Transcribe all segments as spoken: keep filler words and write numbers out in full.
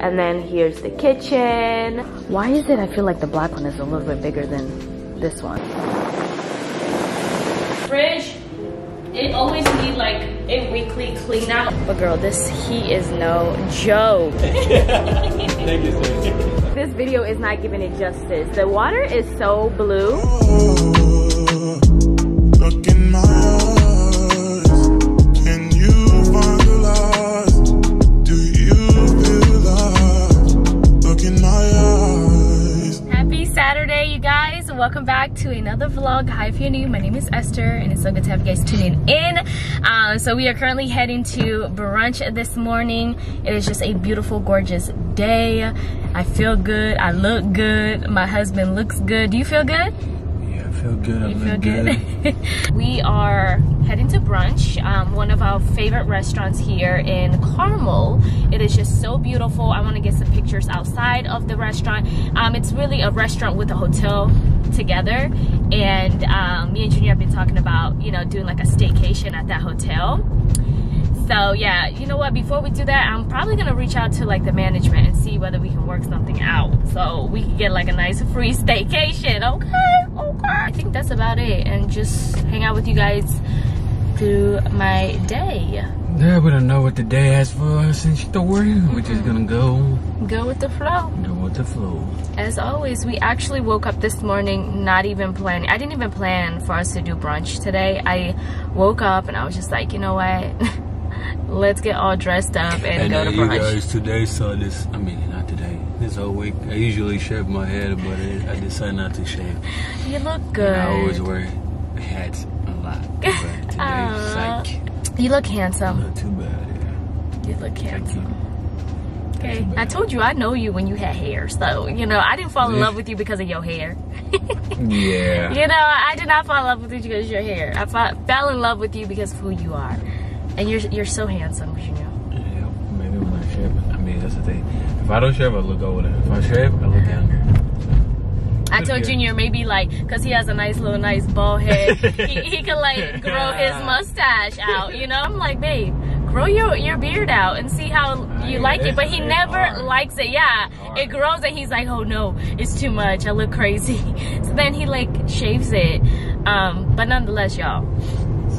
And then here's the kitchen. Why is it I feel like the black one is a little bit bigger than this one? Fridge, it always needs like a weekly clean out. But girl, this heat is no joke. Thank you, sir. This video is not giving it justice. The water is so blue. Look in my eyes. Can you find the light? Do you feel alive? Look in my eyes. Happy Saturday, you guys. Welcome back to another vlog. Hi, if you're new, my name is Esther, and it's so good to have you guys tuning in. Um, so we are currently heading to brunch this morning. It is just a beautiful, gorgeous day. I feel good. I look good. My husband looks good. Do you feel good? Feel good, I feel good. good. We are heading to brunch, um, one of our favorite restaurants here in Carmel. It is just so beautiful. I want to get some pictures outside of the restaurant. Um, it's really a restaurant with a hotel together, and um, me and Junior have been talking about, you know, doing like a staycation at that hotel. So yeah, you know what, before we do that, I'm probably gonna reach out to like the management and see whether we can work something out so we can get like a nice free staycation, okay? Okay. I think that's about it, and just hang out with you guys through my day. Yeah, we don't know what the day has for us in store. Mm-hmm. We're just gonna go. Go with the flow. Go with the flow. As always, we actually woke up this morning not even planning. I didn't even plan for us to do brunch today. I woke up and I was just like, you know what? Let's get all dressed up and, and go to brunch. You guys, today saw this, I mean, not today, this whole week. I usually shave my head, but I, I decided not to shave. You look good. And I always wear hats a lot, but today, uh, psych. You look handsome. Not too bad, yeah. You look handsome. Okay, I told you I know you when you had hair, so, you know, I didn't fall in love with you because of your hair. Yeah. You know, I did not fall in love with you because of your hair. I fell in love with you because of who you are. And you're, you're so handsome, you know. Yeah, maybe when I shave, I mean, that's the thing. If I don't shave, I look older. If I shave, I look younger. So, I told Junior maybe like, because he has a nice little, nice bald head, he, he could like grow his mustache out, you know? I'm like, babe, grow your, your beard out and see how you I like it. But he never hard. likes it. Yeah, hard. It grows and he's like, oh no, it's too much. I look crazy. So then he like shaves it. Um, but nonetheless, y'all,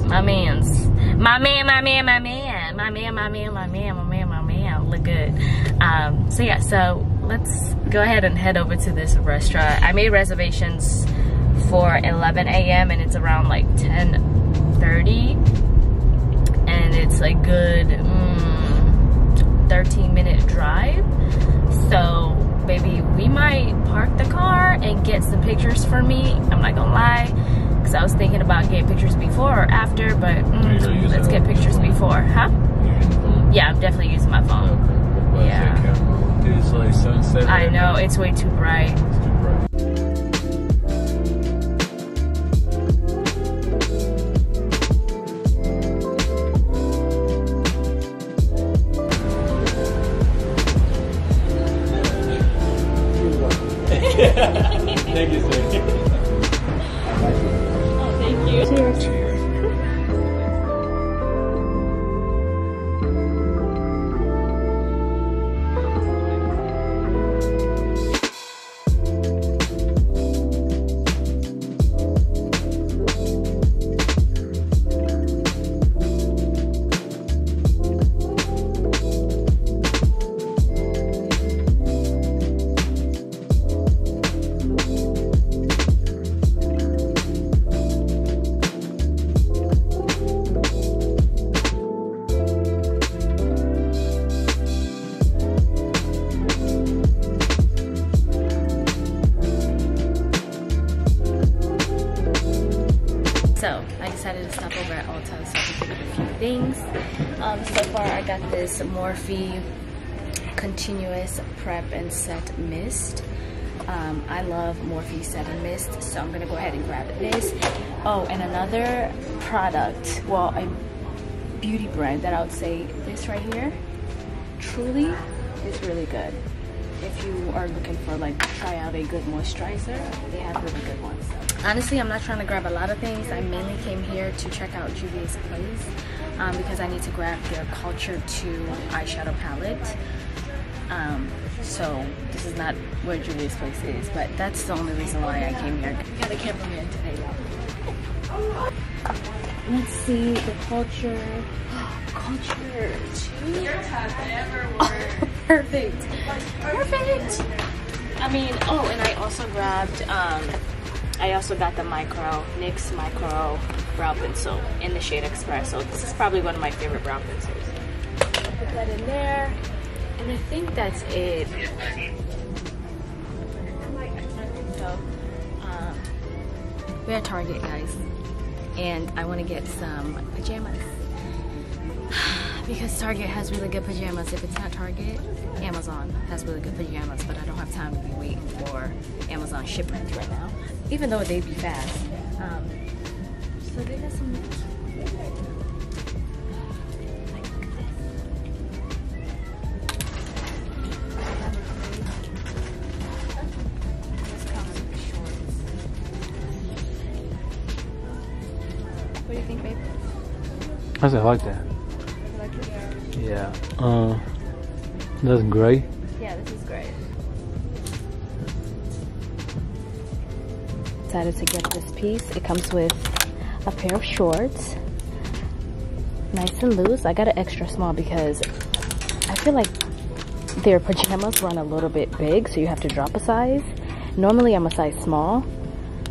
my man's. My man, my man, my man, my man, my man, my man, my man, my man, look good. Um, so yeah, so let's go ahead and head over to this restaurant. I made reservations for eleven A M and it's around like ten thirty. And it's a good mm, thirteen minute drive. So maybe we might park the car and get some pictures for me. I'm not gonna lie. Because I was thinking about getting pictures before or after, but mm, let's get pictures before, huh? Yeah, I'm definitely using my phone. Yeah. Dude, it's like sunset. I know, it's way too bright. It's too bright. This Morphe continuous prep and set mist. um, I love Morphe set and mist, so I'm gonna go ahead and grab this. Oh, and another product, well, a beauty brand that I would say, this right here, Truly, is really good. If you are looking for like try out a good moisturizer, they have really good ones. Honestly, I'm not trying to grab a lot of things. I mainly came here to check out Juvia's Place um, because I need to grab their Culture two eyeshadow palette. Um, so this is not where Juvia's Place is, but that's the only reason why I came here. We got a cameraman today, y'all. Let's see the culture. Culture. Jeez. Your top ever worked. Perfect. Perfect. I mean, oh, and I also grabbed, um, I also got the micro, NYX micro brow pencil in the shade Espresso. This is probably one of my favorite brow pencils. Put that in there. And I think that's it. I think so. Um, we're at Target, guys. And I want to get some pajamas. Because Target has really good pajamas. If it's not Target, Amazon has really good pajamas, but I don't have time to be waiting for Amazon shipments right now. Even though they be fast. Um, so they got some like this. What do you think, babe? I like that. Yeah, uh, that's gray. Yeah, this is gray. Decided to get this piece. It comes with a pair of shorts. Nice and loose. I got an extra small because I feel like their pajamas run a little bit big, so you have to drop a size. Normally I'm a size small,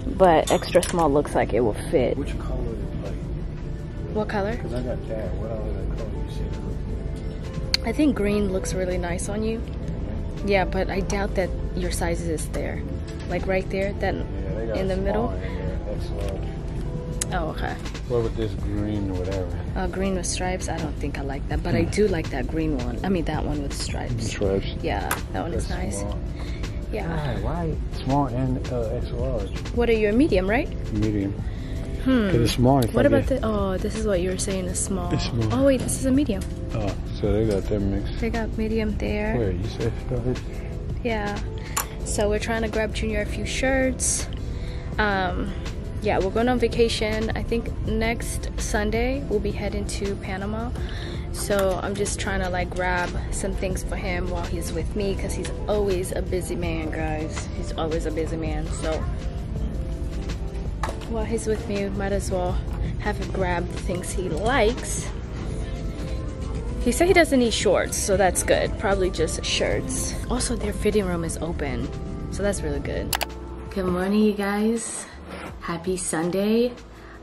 but extra small looks like it will fit. Which color is it like? What color? Because I got that. What other color you see? I think green looks really nice on you. Yeah, but I doubt that your size is there. Like right there, that yeah, in the middle. In oh, okay. What with this green, whatever? Uh, green with stripes. I don't think I like that, but mm. I do like that green one. I mean that one with stripes. Stripes. Yeah, that one that's is nice. Small. Yeah. Why, why small and uh, X L R? What are your medium, right? Medium. Hmm. It's small. What about the? Oh, this is what you were saying is small. It's small. Oh wait, this is a medium. Oh. So they got that mix. They got medium there. Where you said it? Yeah. So we're trying to grab Junior a few shirts. Um, yeah, we're going on vacation. I think next Sunday we'll be heading to Panama. So I'm just trying to like grab some things for him while he's with me because he's always a busy man, guys. He's always a busy man. So while he's with me, we might as well have him grab the things he likes. He said he doesn't need shorts, so that's good. Probably just shirts. Also, their fitting room is open, so that's really good. Good morning, you guys. Happy Sunday.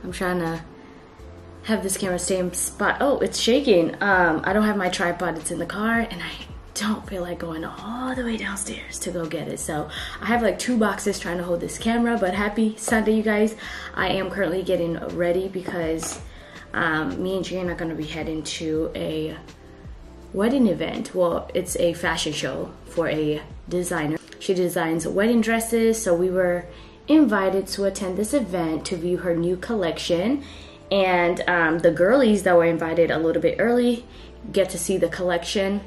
I'm trying to have this camera stay in spot. Oh, it's shaking. Um, I don't have my tripod, it's in the car, and I don't feel like going all the way downstairs to go get it. So I have like two boxes trying to hold this camera, but happy Sunday, you guys. I am currently getting ready because Um, me and Jane are going to be heading to a wedding event. Well, it's a fashion show for a designer. She designs wedding dresses, so we were invited to attend this event to view her new collection. And um, the girlies that were invited a little bit early get to see the collection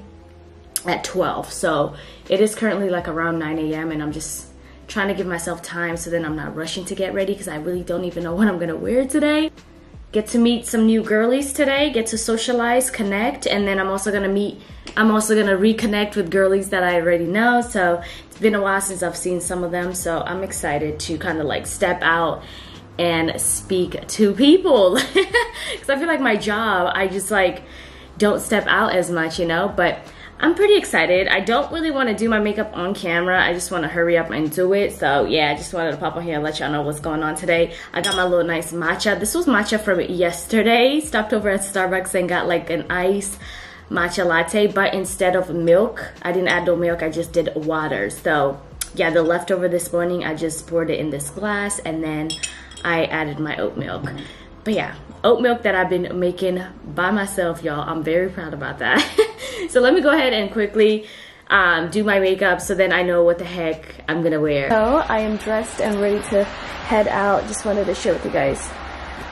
at twelve. So it is currently like around nine A M and I'm just trying to give myself time so then I'm not rushing to get ready because I really don't even know what I'm going to wear today. Get to meet some new girlies today, get to socialize, connect, and then I'm also gonna meet, I'm also gonna reconnect with girlies that I already know, so it's been a while since I've seen some of them, so I'm excited to kind of like step out and speak to people. Because I feel like my job, I just like don't step out as much, you know, but I'm pretty excited. I don't really wanna do my makeup on camera, I just wanna hurry up and do it. So yeah, I just wanted to pop on here and let y'all know what's going on today. I got my little nice matcha. This was matcha from yesterday. Stopped over at Starbucks and got like an iced matcha latte, but instead of milk, I didn't add no milk, I just did water. So yeah, the leftover this morning, I just poured it in this glass and then I added my oat milk. But yeah, oat milk that I've been making by myself, y'all. I'm very proud about that. So let me go ahead and quickly um, do my makeup so then I know what the heck I'm gonna wear. So I am dressed and ready to head out. Just wanted to share with you guys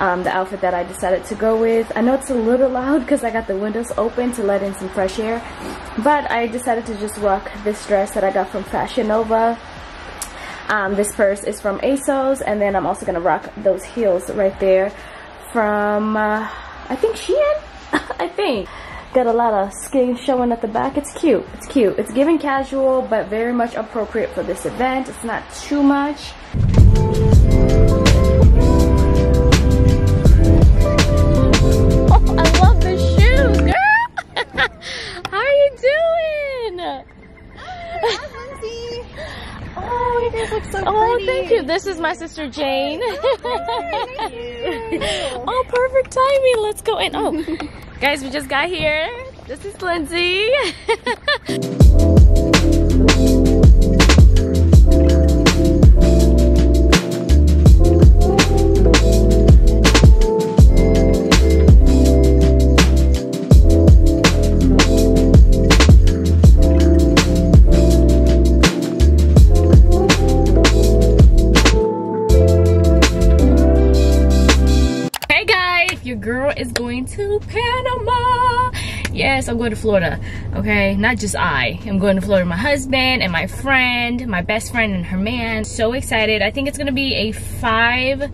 um, the outfit that I decided to go with. I know it's a little loud because I got the windows open to let in some fresh air, but I decided to just rock this dress that I got from Fashion Nova. Um, this purse is from ASOS, and then I'm also gonna rock those heels right there from, uh, I think Shein? I think. Got a lot of skin showing at the back. It's cute. It's cute. It's giving casual, but very much appropriate for this event. It's not too much. Oh, I love the shoes, girl. How are you doing? Hi, Lindsay. Oh, you guys look so oh, pretty. Oh, thank you. This is my sister Jane. Oh, hi, thank you. Oh, perfect timing. Let's go in. Oh. Guys, we just got here. This is Lindsay. Is going to Panama. Yes, I'm going to Florida. Okay, not just I. I'm going to Florida. My husband and my friend, my best friend and her man. So excited. I think it's gonna be a five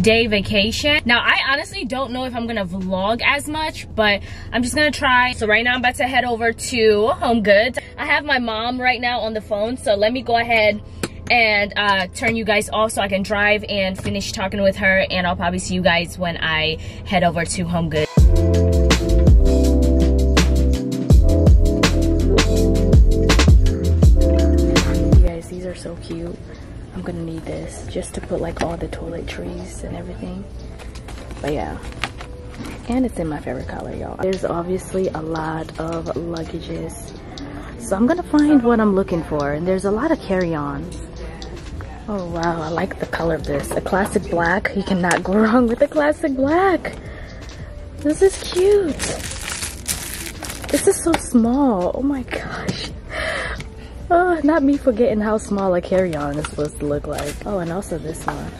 day vacation. Now, I honestly don't know if I'm gonna vlog as much, but I'm just gonna try. So right now I'm about to head over to Home Goods. I have my mom right now on the phone, so let me go ahead and uh turn you guys off so I can drive and finish talking with her, and I'll probably see you guys when I head over to Home Goods. You guys, these are so cute. I'm gonna need this just to put like all the toiletries and everything, but yeah. And it's in my favorite color, y'all. There's obviously a lot of luggages, so I'm gonna find what I'm looking for. And there's a lot of carry-ons. Oh wow, I like the color of this. A classic black. You cannot go wrong with a classic black. This is cute. This is so small. Oh my gosh. Oh, not me forgetting how small a carry-on is supposed to look like. Oh, and also this one.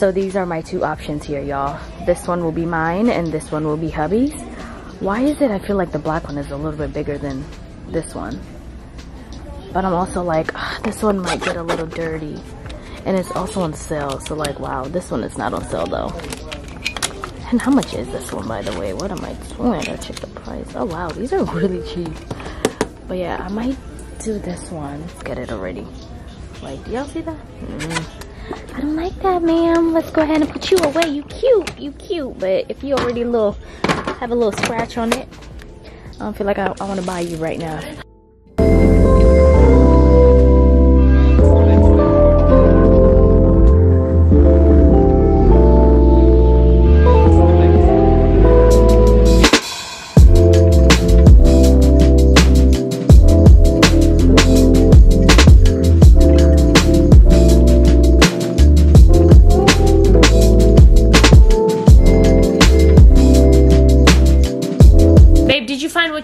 So these are my two options here, y'all. This one will be mine and this one will be hubby's. Why is it I feel like the black one is a little bit bigger than this one? But I'm also like, oh, this one might get a little dirty. And it's also on sale, so like, wow, this one is not on sale though. And how much is this one, by the way? What am I doing? I gotta check the price. Oh wow, these are really cheap. But yeah, I might do this one. Let's get it already. Like, do y'all see that? Mm-hmm. I don't like that, ma'am. Let's go ahead and put you away. You cute, you cute. But if you already little have a little scratch on it, I don't feel like I, I want to buy you right now.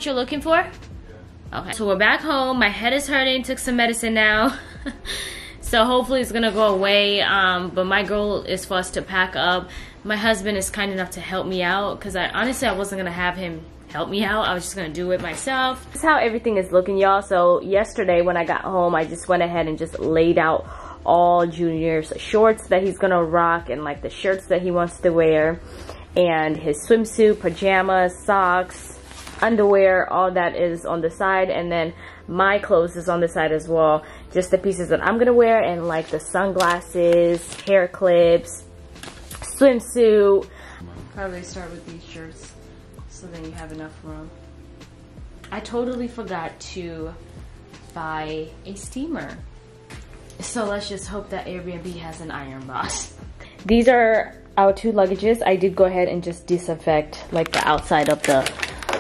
You're looking for? Yeah. Okay, so we're back home. My head is hurting, took some medicine now. So hopefully it's gonna go away, um but my goal is for us to pack up. My husband is kind enough to help me out, because I honestly I wasn't gonna have him help me out. I was just gonna do it myself. This is how everything is looking, y'all. So yesterday when I got home, I just went ahead and just laid out all Junior's shorts that he's gonna rock, and like the shirts that he wants to wear, and his swimsuit, pajamas, socks, underwear, all that is on the side, and then my clothes is on the side as well. Just the pieces that I'm gonna wear, and like the sunglasses, hair clips, swimsuit. Probably start with these shirts so then you have enough room. I totally forgot to buy a steamer, so let's just hope that Airbnb has an iron box. These are our two luggages. I did go ahead and just disinfect like the outside of the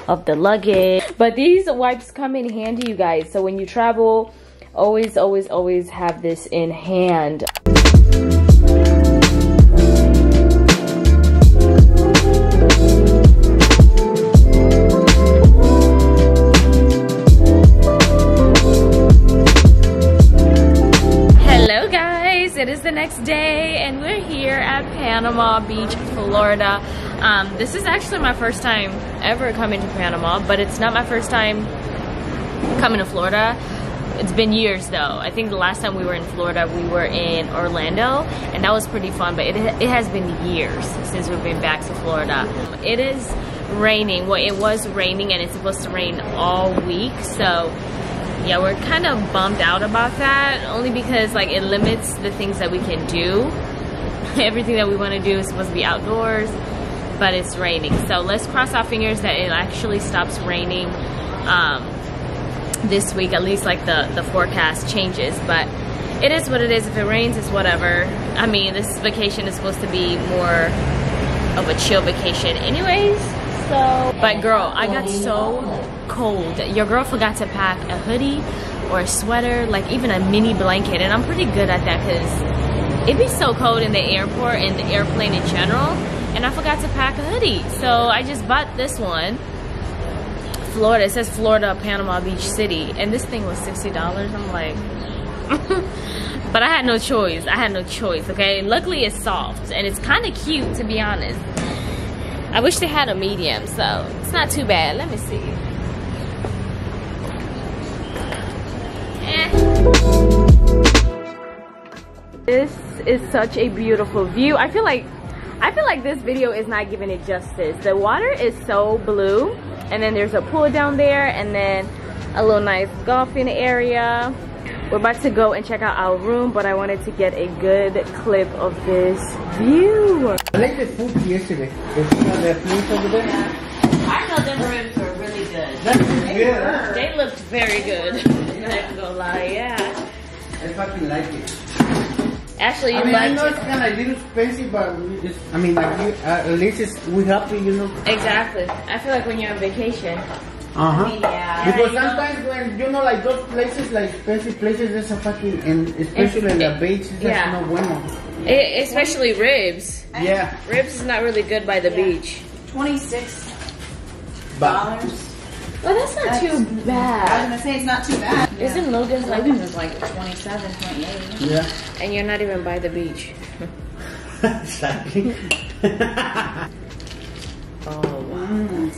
of the luggage, but these wipes come in handy, you guys. So when you travel, always always always have this in hand. next day, and we're here at Panama Beach, Florida. Um, this is actually my first time ever coming to Panama, but it's not my first time coming to Florida. It's been years though. I think the last time we were in Florida, we were in Orlando, and that was pretty fun, but it, it has been years since we've been back to Florida. It is raining. Well, it was raining, and it's supposed to rain all week, so yeah, we're kind of bummed out about that, only because like it limits the things that we can do. Everything that we want to do is supposed to be outdoors, but it's raining. So let's cross our fingers that it actually stops raining um, this week, at least like the, the forecast changes. But it is what it is. If it rains, it's whatever. I mean, this vacation is supposed to be more of a chill vacation anyways. So, but girl, I got so cold. Your girl forgot to pack a hoodie or a sweater, like even a mini blanket, and I'm pretty good at that because it'd be so cold in the airport and the airplane in general, and I forgot to pack a hoodie, so I just bought this one. Florida, it says Florida, Panama Beach City, and this thing was sixty dollars. I'm like but I had no choice. I had no choice, okay? Luckily it's soft, and it's kind of cute, to be honest. I wish they had a medium, so it's not too bad. Let me see. This is such a beautiful view. I feel like I feel like this video is not giving it justice. The water is so blue, and then there's a pool down there, and then a little nice golfing area. We're about to go and check out our room, but I wanted to get a good clip of this view. I like the food yesterday. The food on that place over there. Yeah. I know them rooms are really good. They, yeah. They looked very good. Yeah. I ain't gonna lie, yeah. I fucking like it. Actually, you I mean, like I know it. It's kind of a little expensive, but we just, I mean, like we, uh, at least it's, we're happy, you know. Exactly. I feel like when you're on vacation. Uh-huh. I mean, yeah. Because yeah, sometimes know. When, you know, like those places, like expensive places, there's a fucking, and especially in the beach, there's yeah. no bueno. It, especially ribs. Yeah. Ribs is not really good by the yeah. beach. twenty-six dollars. Well, that's not that's, too bad. I was gonna say it's not too bad. Yeah. Isn't Logan's like, Logan's like twenty-seven, twenty-eight? Yeah. And you're not even by the beach. Exactly. Oh, wow.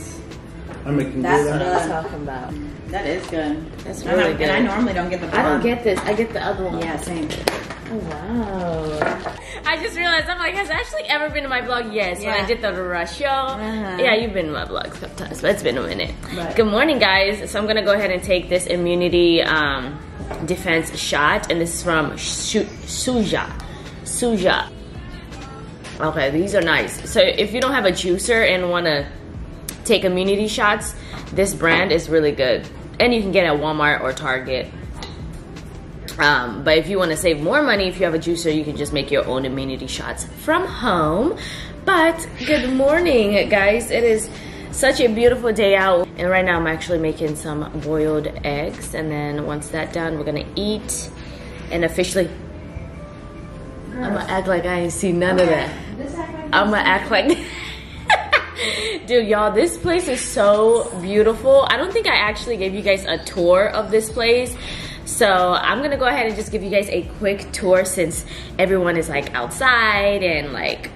I'm making That's good. What I was talking about. That is good. That's really and I, good. And I normally don't get the bomb. I don't get this. I get the other one. Yeah, same. Oh, wow. I just realized, I'm like, has Ashley ever been to my vlog? Yes, yeah. When I did the rush, yo. Uh -huh. Yeah, you've been to my vlog sometimes, but it's been a minute. But good morning, guys. So I'm going to go ahead and take this immunity um, defense shot. And this is from Suja. Suja. Okay, these are nice. So if you don't have a juicer and want to take immunity shots, this brand is really good, and you can get it at Walmart or Target. Um, but if you want to save more money, if you have a juicer, you can just make your own immunity shots from home. But good morning, guys. It is such a beautiful day out, and right now I'm actually making some boiled eggs, and then once that's done, we're gonna eat and officially. Girl. I'm gonna act like I ain't seen none okay. of that. This act like I'm gonna act like. Dude, y'all, this place is so beautiful. I don't think I actually gave you guys a tour of this place, so I'm gonna go ahead and just give you guys a quick tour since everyone is like outside and like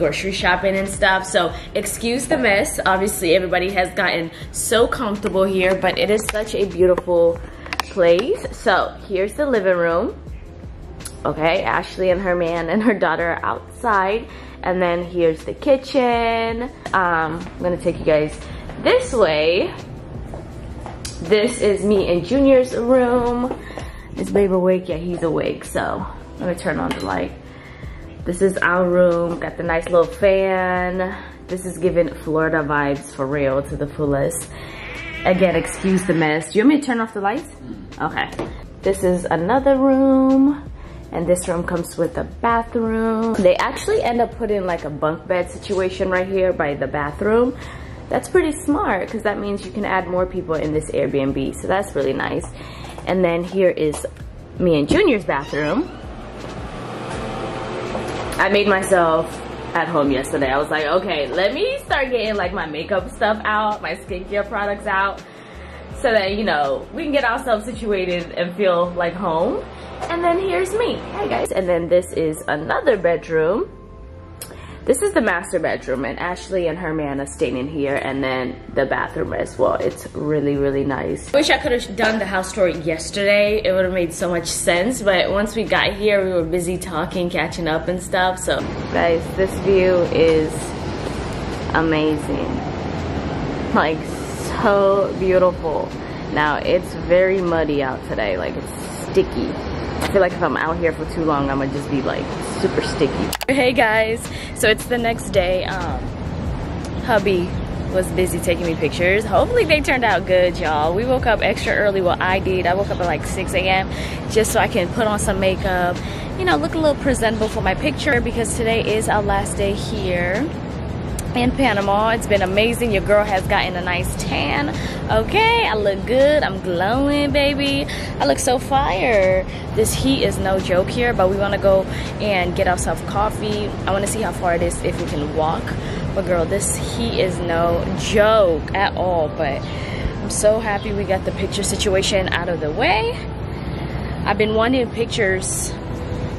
grocery shopping and stuff, so excuse the mess. Obviously everybody has gotten so comfortable here, but it is such a beautiful place. So here's the living room. Okay, Ashley and her man and her daughter are outside. And then here's the kitchen. Um, I'm gonna take you guys this way. This is me and Junior's room. Is babe awake? Yeah, he's awake, so let me turn on the light. This is our room, got the nice little fan. This is giving Florida vibes for real, to the fullest. Again, excuse the mess. Do you want me to turn off the lights? Okay. This is another room. And this room comes with a bathroom. They actually end up putting like a bunk bed situation right here by the bathroom. That's pretty smart, because that means you can add more people in this Airbnb, so that's really nice. And then here is me and Junior's bathroom. I made myself at home yesterday. I was like, okay, let me start getting like my makeup stuff out, my skincare products out. so that, you know, we can get ourselves situated and feel like home. And then here's me. Hi guys. And then this is another bedroom. This is the master bedroom, and Ashley and her man are staying in here, and then the bathroom as well. It's really, really nice. I wish I could have done the house tour yesterday. It would have made so much sense, but once we got here, we were busy talking, catching up and stuff, so. Guys, this view is amazing. Like, so beautiful. Now, it's very muddy out today. Like, it's sticky. I feel like if I'm out here for too long, I'm gonna just be like super sticky. Hey guys, so it's the next day. Um, hubby was busy taking me pictures. Hopefully they turned out good, y'all. We woke up extra early. Well, I did. I woke up at like six A M just so I can put on some makeup, you know, look a little presentable for my picture, because today is our last day here in Panama. It's been amazing. Your girl has gotten a nice tan. Okay, I look good. I'm glowing, baby. I look so fire. This heat is no joke here, but we want to go and get ourselves coffee. I want to see how far it is, if we can walk. But girl, this heat is no joke at all. But I'm so happy we got the picture situation out of the way. I've been wanting pictures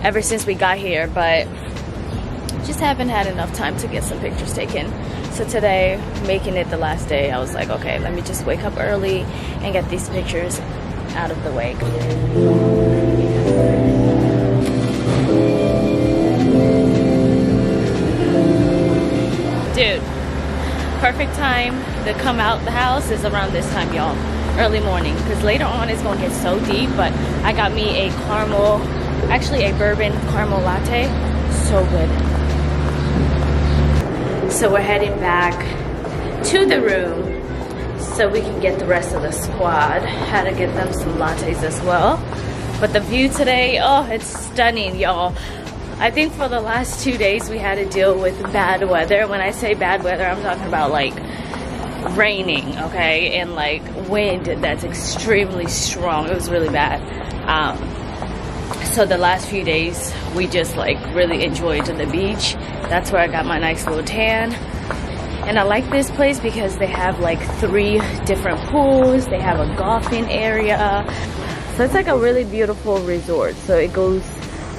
ever since we got here, but just haven't had enough time to get some pictures taken. So today, making it the last day, I was like, okay, let me just wake up early and get these pictures out of the way. Dude, perfect time to come out the house is around this time, y'all. Early morning, because later on it's gonna get so deep, but I got me a caramel, actually a bourbon caramel latte. So good. So we're heading back to the room so we can get the rest of the squad. Had to get them some lattes as well. But the view today, oh, it's stunning, y'all. I think for the last two days we had to deal with bad weather. When I say bad weather, I'm talking about like raining, okay? And like wind that's extremely strong. It was really bad. Um, so the last few days we just like really enjoyed the beach. That's where I got my nice little tan. And I like this place because they have like three different pools. They have a golfing area. So it's like a really beautiful resort. So it goes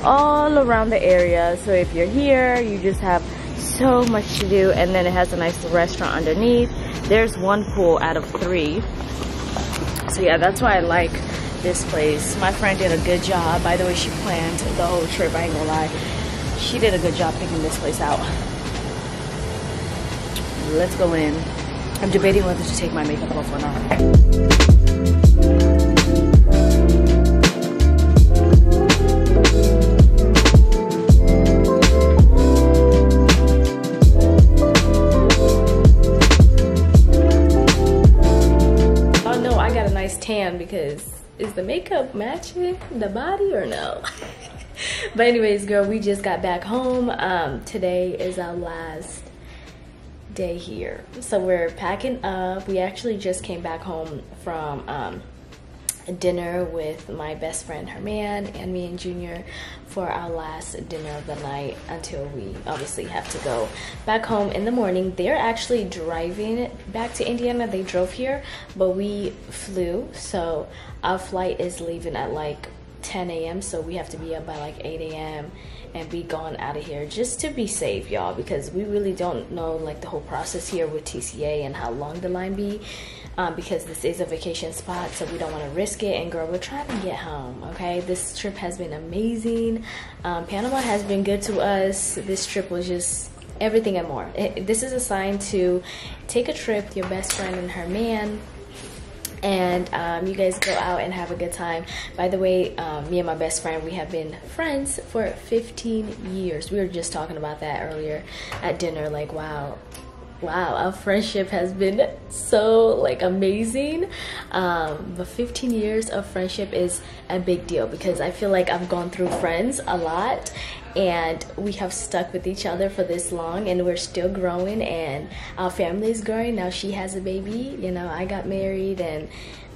all around the area. So if you're here, you just have so much to do. And then it has a nice restaurant underneath. There's one pool out of three. So yeah, that's why I like this place. My friend did a good job. By the way, she planned the whole trip, I ain't gonna lie. She did a good job picking this place out. Let's go in. I'm debating whether to take my makeup off or not. Oh no, I got a nice tan because is the makeup matching the body or no? But anyways, girl, we just got back home. Um, today is our last day here. So we're packing up. We actually just came back home from um, dinner with my best friend, her man, and me and Junior for our last dinner of the night until we obviously have to go back home in the morning. They're actually driving back to Indiana. They drove here, but we flew. So our flight is leaving at like ten A M so we have to be up by like eight A M and be gone out of here just to be safe, y'all, because we really don't know like the whole process here with T C A and how long the line be, um, because this is a vacation spot, so we don't want to risk it. And girl, we're trying to get home, okay? This trip has been amazing. um, Panama has been good to us. This trip was just everything and more. It, this is a sign to take a trip with your best friend and her man. And um, you guys go out and have a good time. By the way, um, me and my best friend, we have been friends for fifteen years. We were just talking about that earlier at dinner. Like, wow, wow, our friendship has been so like amazing. Um, but fifteen years of friendship is a big deal because I feel like I've gone through friends a lot. And we have stuck with each other for this long, and we're still growing, and our family is growing. Now she has a baby, you know, I got married, and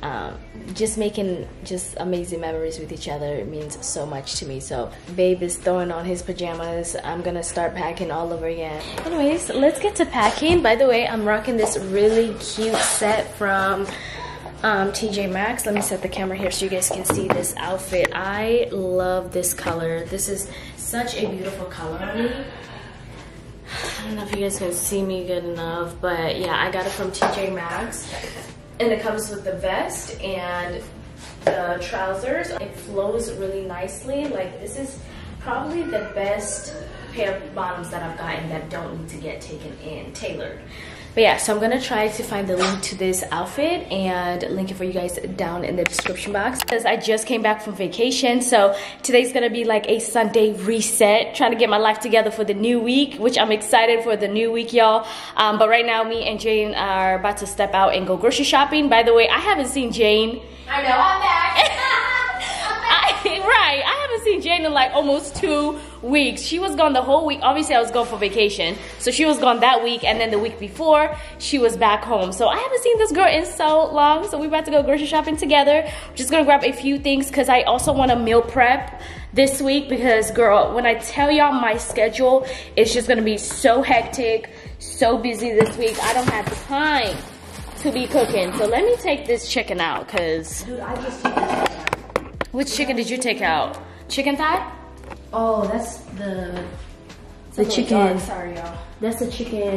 um, just making just amazing memories with each other. It means so much to me. So babe is throwing on his pajamas. I'm gonna start packing all over again. Anyways, let's get to packing. By the way, I'm rocking this really cute set from um, T J Maxx. Let me set the camera here so you guys can see this outfit. I love this color. This is such a beautiful color on me. I don't know if you guys can see me good enough, but yeah, I got it from T J Maxx. And it comes with the vest and the trousers. It flows really nicely. Like, this is probably the best pair of bottoms that I've gotten that don't need to get taken in, tailored. But yeah, so I'm gonna try to find the link to this outfit and link it for you guys down in the description box. Because I just came back from vacation, so today's gonna be like a Sunday reset, trying to get my life together for the new week, which I'm excited for the new week, y'all. Um, but right now, me and Jane are about to step out and go grocery shopping. By the way, I haven't seen Jane. I know, I'm back. I'm back. I, right, I haven't seen Jane in like almost two weeks. She was gone the whole week. Obviously I was gone for vacation, so she was gone that week, and then the week before she was back home. So I haven't seen this girl in so long, so we're about to go grocery shopping together. I'm just gonna grab a few things because I also want to meal prep this week, because girl, when I tell y'all my schedule, it's just gonna be so hectic, so busy this week. I don't have time to be cooking. So let me take this chicken out, because dude, I just took it. Which chicken did you take out? Chicken thigh? Oh, that's the the chicken. Dark. Sorry, y'all. That's the chicken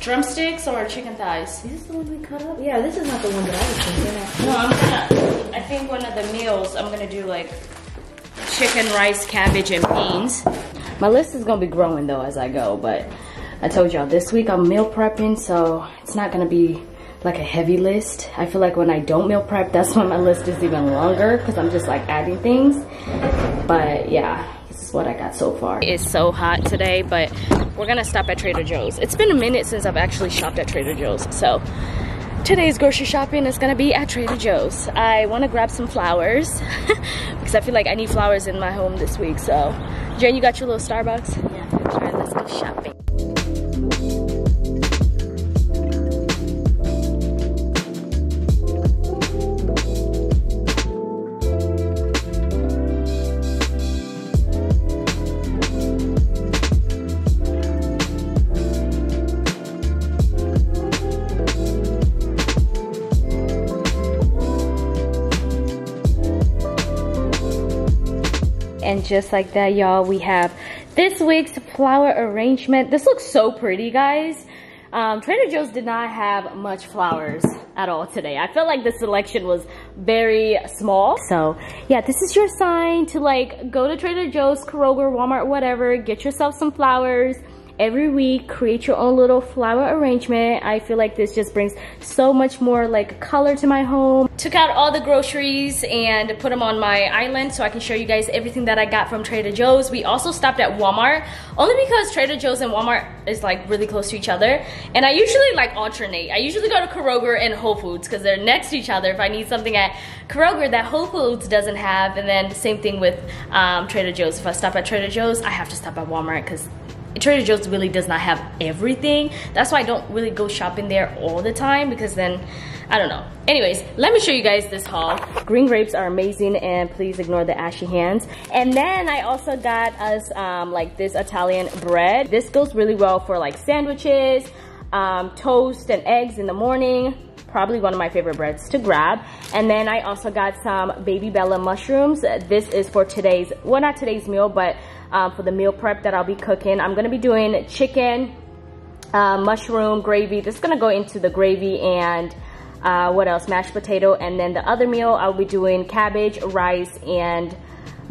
drumsticks or chicken thighs. Is this the one we cut up? Yeah, this is not the one that I was thinking. No, I'm gonna. I think one of the meals I'm gonna do like chicken, rice, cabbage, and beans. My list is gonna be growing though as I go. But I told y'all this week I'm meal prepping, so it's not gonna be like a heavy list. I feel like when I don't meal prep, that's when my list is even longer, because I'm just like adding things. But yeah, this is what I got so far. It's so hot today, but we're gonna stop at Trader Joe's. It's been a minute since I've actually shopped at Trader Joe's, so today's grocery shopping is gonna be at Trader Joe's. I wanna grab some flowers, because I feel like I need flowers in my home this week. So Jane, you got your little Starbucks? Yeah. All right, let's go shopping. And just like that, y'all, we have this week's flower arrangement. This looks so pretty, guys. Um, Trader Joe's did not have much flowers at all today. I felt like the selection was very small. So yeah, this is your sign to like go to Trader Joe's, Kroger, Walmart, whatever. Get yourself some flowers. Every week, create your own little flower arrangement. I feel like this just brings so much more like color to my home. Took out all the groceries and put them on my island so I can show you guys everything that I got from Trader Joe's. We also stopped at Walmart, only because Trader Joe's and Walmart is like really close to each other. And I usually like alternate. I usually go to Kroger and Whole Foods because they're next to each other. If I need something at Kroger that Whole Foods doesn't have, and then same thing with um, Trader Joe's. If I stop at Trader Joe's, I have to stop at Walmart because Trader Joe's really does not have everything. That's why I don't really go shopping there all the time, because then I don't know. Anyways, let me show you guys this haul. Green grapes are amazing, and please ignore the ashy hands. And then I also got us um, like this Italian bread. This goes really well for like sandwiches, um, toast and eggs in the morning. Probably one of my favorite breads to grab. And then I also got some baby bella mushrooms. This is for today's, well, not today's meal, but um, for the meal prep that I'll be cooking. I'm gonna be doing chicken, uh, mushroom gravy. This is gonna go into the gravy and uh, what else? Mashed potato. And then the other meal, I'll be doing cabbage, rice, and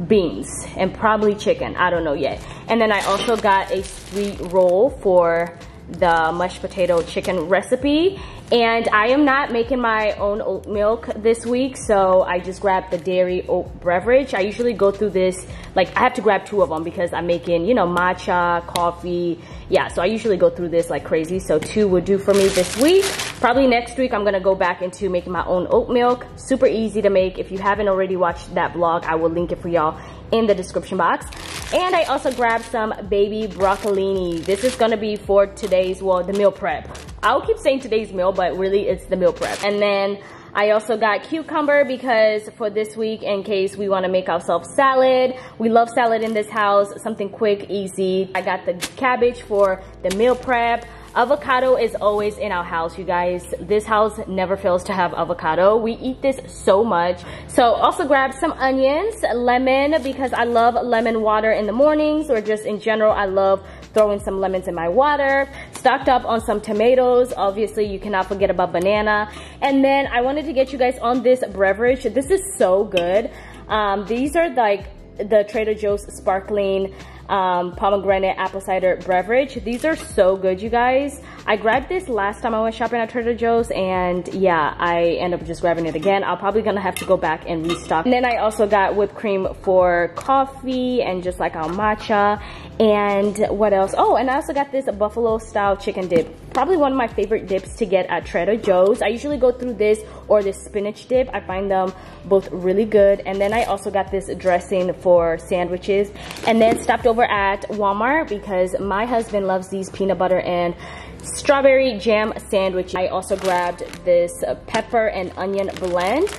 beans, and probably chicken. I don't know yet. And then I also got a sweet roll for the mashed potato chicken recipe. And I am not making my own oat milk this week, so I just grabbed the dairy oat beverage. I usually go through this, like I have to grab two of them because I'm making, you know, matcha, coffee. Yeah, so I usually go through this like crazy, so two would do for me this week. Probably next week I'm gonna go back into making my own oat milk. Super easy to make. If you haven't already watched that vlog, I will link it for y'all in the description box. And I also grabbed some baby broccolini. This is gonna be for today's, well, the meal prep. I'll keep saying today's meal, but really it's the meal prep. And then I also got cucumber because for this week, in case we wanna make ourselves salad. We love salad in this house, something quick, easy. I got the cabbage for the meal prep. Avocado is always in our house, you guys. This house never fails to have avocado. We eat this so much. So also grab some onions, lemon, because I love lemon water in the mornings, or just in general, I love throwing some lemons in my water. Stocked up on some tomatoes. Obviously, you cannot forget about banana. And then I wanted to get you guys on this beverage. This is so good. Um, these are like the Trader Joe's sparkling um, pomegranate apple cider beverage. These are so good, you guys. I grabbed this last time I went shopping at Trader Joe's, and yeah, I end up just grabbing it again. I'm probably gonna have to go back and restock. And then I also got whipped cream for coffee and just like our matcha. And what else? Oh, and I also got this buffalo style chicken dip. Probably one of my favorite dips to get at Trader Joe's. I usually go through this or this spinach dip. I find them both really good. And then I also got this dressing for sandwiches. And then stopped over at Walmart because my husband loves these peanut butter and strawberry jam sandwiches. I also grabbed this pepper and onion blend.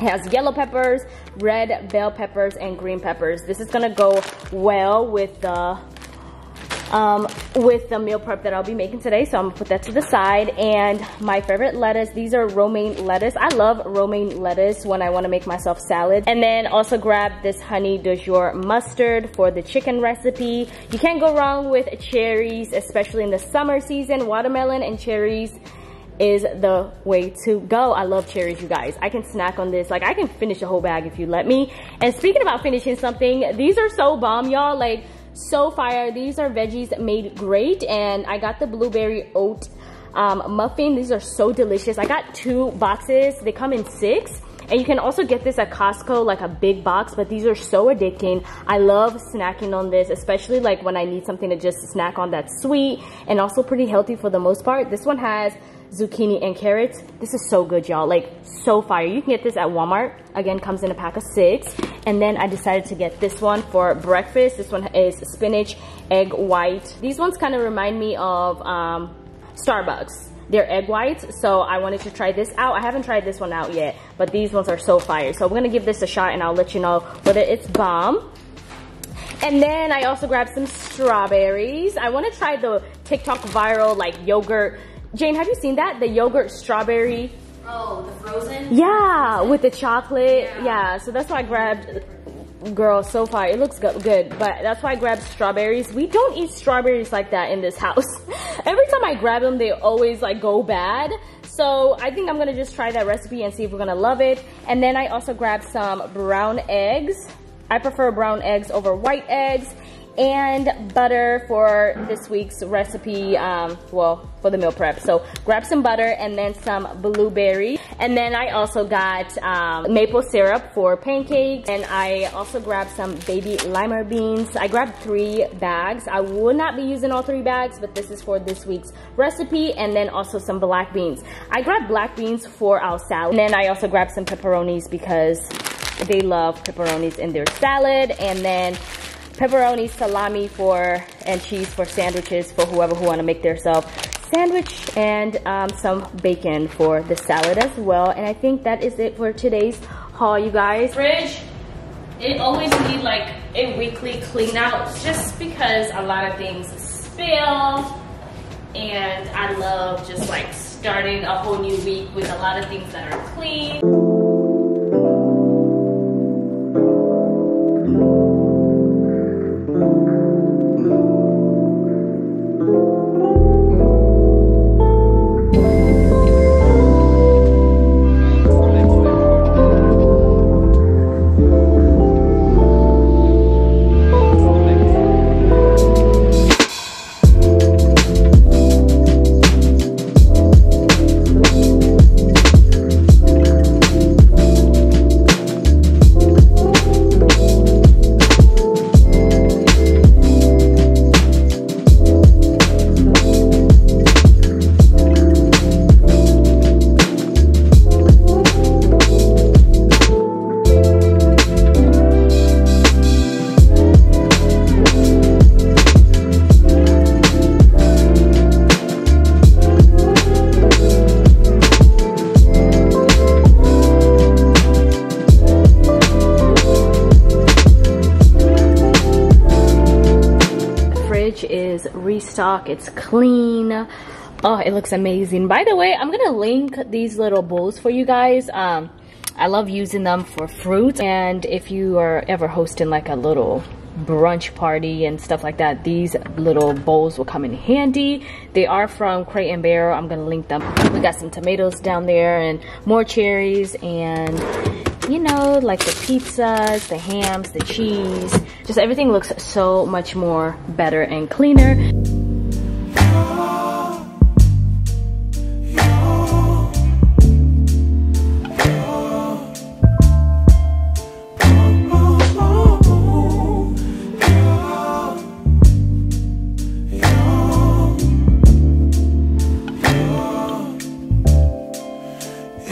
It has yellow peppers, red bell peppers, and green peppers. This is gonna go well with the um, with the meal prep that I'll be making today. So I'm gonna put that to the side. And my favorite lettuce, these are romaine lettuce. I love romaine lettuce when I wanna make myself salad. And then also grab this honey du jour mustard for the chicken recipe. You can't go wrong with cherries, especially in the summer season. Watermelon and cherries is the way to go. I love cherries, you guys. I can snack on this. Like, I can finish a whole bag if you let me. And speaking about finishing something, these are so bomb, y'all. Like, so fire. These are veggies made great. And I got the blueberry oat um, muffin. These are so delicious. I got two boxes. They come in six. And you can also get this at Costco, like a big box, but these are so addicting. I love snacking on this, especially like when I need something to just snack on that's sweet and also pretty healthy for the most part. This one has zucchini and carrots. This is so good, y'all. Like, so fire. You can get this at Walmart. Again, comes in a pack of six. And then I decided to get this one for breakfast. This one is spinach, egg white. These ones kind of remind me of um, Starbucks. They're egg whites, so I wanted to try this out. I haven't tried this one out yet, but these ones are so fire. So I'm gonna give this a shot and I'll let you know whether it's bomb. And then I also grabbed some strawberries. I wanna try the TikTok viral like yogurt. Jane, have you seen that? The yogurt strawberry. Oh, the frozen? Yeah, frozen. With the chocolate. Yeah. yeah, so that's why I grabbed. Girl, so far it looks good, but that's why I grabbed strawberries. We don't eat strawberries like that in this house. Every time I grab them, they always like go bad. So I think I'm gonna just try that recipe and see if we're gonna love it. And then I also grabbed some brown eggs. I prefer brown eggs over white eggs. And butter for this week's recipe, um, well, for the meal prep. So grab some butter and then some blueberry. And then I also got um, maple syrup for pancakes. And I also grabbed some baby lima beans. I grabbed three bags. I will not be using all three bags, but this is for this week's recipe. And then also some black beans. I grabbed black beans for our salad. And then I also grabbed some pepperonis because they love pepperonis in their salad. And then pepperoni, salami for, and cheese for sandwiches for whoever who wanna make themselves sandwich, and um, some bacon for the salad as well. And I think that is it for today's haul, you guys. Fridge, it always needs like a weekly clean out just because a lot of things spill. And I love just like starting a whole new week with a lot of things that are clean. restock. It's clean. Oh, it looks amazing. By the way, I'm gonna link these little bowls for you guys. Um, I love using them for fruits, and if you are ever hosting like a little brunch party and stuff like that, these little bowls will come in handy. They are from Crate and Barrel. I'm gonna link them. We got some tomatoes down there and more cherries, and you know, like the pizzas, the hams, the cheese, just everything looks so much more better and cleaner.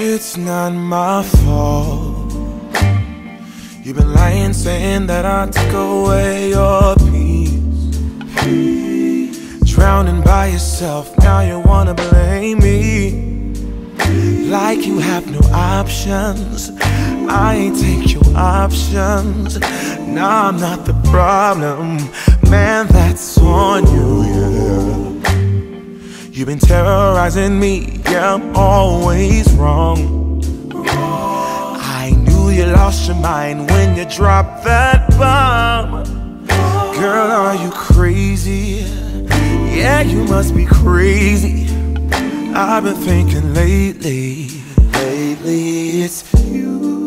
It's not my fault. You've been lying, saying that I took away your peace. Drowning by yourself, now you wanna blame me. Like you have no options. I ain't take your options. Nah, I'm not the problem. Man, that's on you, yeah. You've been terrorizing me, yeah, I'm always wrong. I knew you lost your mind when you dropped that bomb. Girl, are you crazy? Yeah, you must be crazy. I've been thinking lately, lately it's you.